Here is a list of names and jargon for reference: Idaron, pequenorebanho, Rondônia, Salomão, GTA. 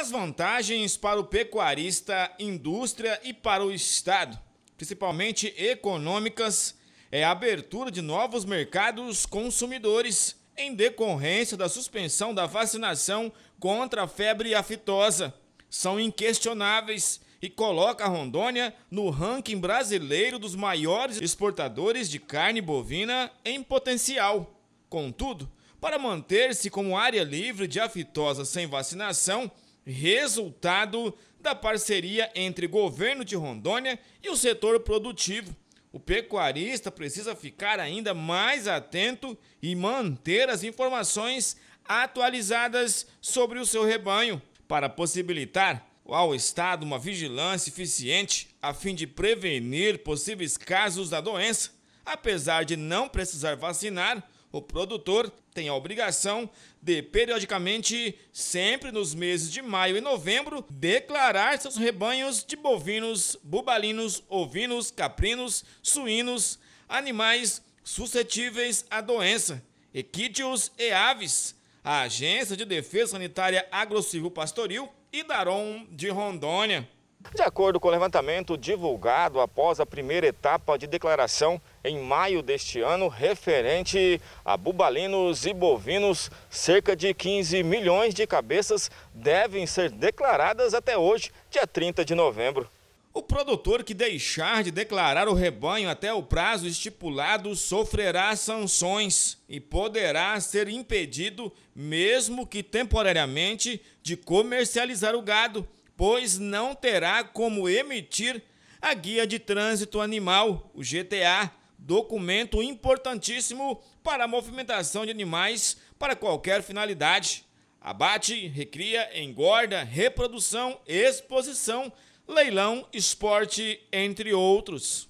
As vantagens para o pecuarista, indústria e para o Estado, principalmente econômicas, é a abertura de novos mercados consumidores em decorrência da suspensão da vacinação contra a febre aftosa. São inquestionáveis e coloca a Rondônia no ranking brasileiro dos maiores exportadores de carne bovina em potencial. Contudo, para manter-se como área livre de aftosa sem vacinação, resultado da parceria entre o governo de Rondônia e o setor produtivo, o pecuarista precisa ficar ainda mais atento e manter as informações atualizadas sobre o seu rebanho, para possibilitar ao Estado uma vigilância eficiente a fim de prevenir possíveis casos da doença. Apesar de não precisar vacinar, o produtor tem a obrigação de, periodicamente, sempre nos meses de maio e novembro, declarar seus rebanhos de bovinos, bubalinos, ovinos, caprinos, suínos, animais suscetíveis à doença, equídeos e aves. A Agência de Defesa Sanitária Agrocivil-Pastoril, Idaron, de Rondônia. De acordo com o levantamento divulgado após a primeira etapa de declaração em maio deste ano, referente a bubalinos e bovinos, cerca de 15 milhões de cabeças devem ser declaradas até hoje, dia 30 de novembro. O produtor que deixar de declarar o rebanho até o prazo estipulado sofrerá sanções e poderá ser impedido, mesmo que temporariamente, de comercializar o gado, pois não terá como emitir a Guia de Trânsito Animal, o GTA, documento importantíssimo para a movimentação de animais para qualquer finalidade: abate, recria, engorda, reprodução, exposição, leilão, esporte, entre outros.